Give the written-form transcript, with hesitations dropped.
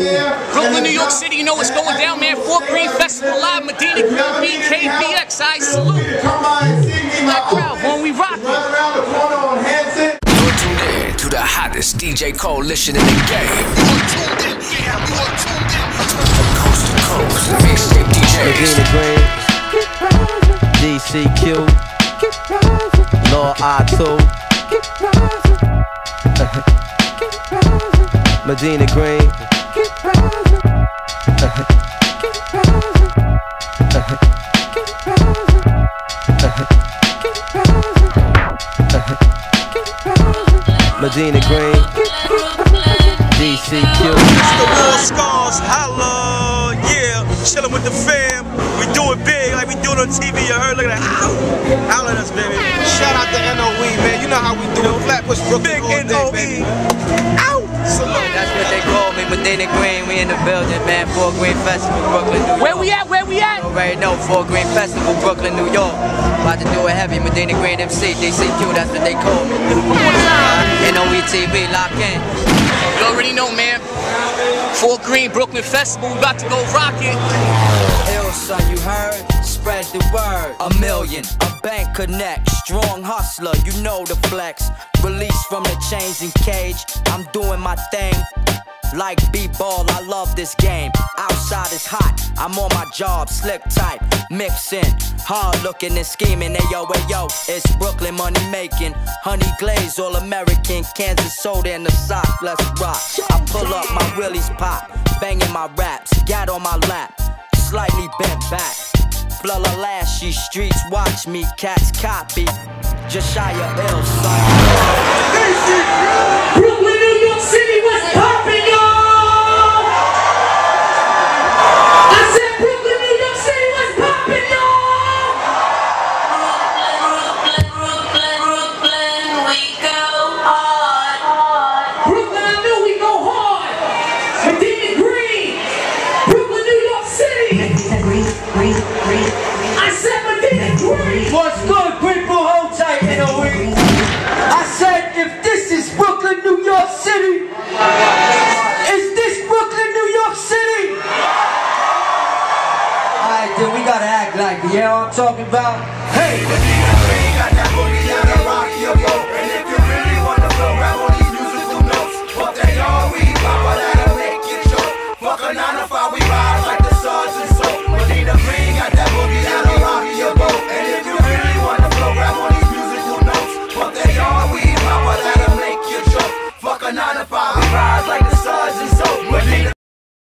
Brooklyn, New York City, you know what's going down, man. Fort Greene Festival Live, Medina Green, BKBX, I salute. That crowd, when we rock it. You're tuned in to the hottest DJ coalition in the game. Coast to coast, mixtape DJs. Medina Green, DCQ, Lore Ito, Medina Green. Medina Green, DCQ. Mr. Wolf Scars, holla, yeah, chillin' with the fam. We do it big like we do it on TV, you heard? Look at that, ow, holla at us, baby. Shout out to NOE, man, you know how we do it. Flat push Brooklyn, big NOE, day, ow, salute. That's what they call me, Medina Green, we in the building, man. Fort Greene Festival, Brooklyn, New York. Where we at, where we at? Already know, Fort Greene Festival, Brooklyn, New York. About to do it heavy, Medina Green MC, DCQ, that's what they call me. ETV, lock in. You already know, man. Fort Greene, Brooklyn Festival, we about to go rock it. Ill son, you heard? Spread the word. A million, a bank connect, strong hustler, you know the flex. Release from the chains and cage, I'm doing my thing. Like b-ball, I love this game. Outside is hot, I'm on my job, slick type. Mixing, hard looking and scheming. Hey yo, it's Brooklyn money making. Honey glaze, all American. Kansas soda in the sock, let's rock. I pull up, my willies pop. Banging my raps, gat on my lap. Slightly bent back. Flella lashy, streets watch me. Cats copy, Josiah L. Stark. Brooklyn, New York City, what's poppin'? What's good, people? Hold tight, NOE. I said, if this is Brooklyn, New York City, is this Brooklyn, New York City? Alright, then we gotta act like it. You know what I'm talking about? Hey!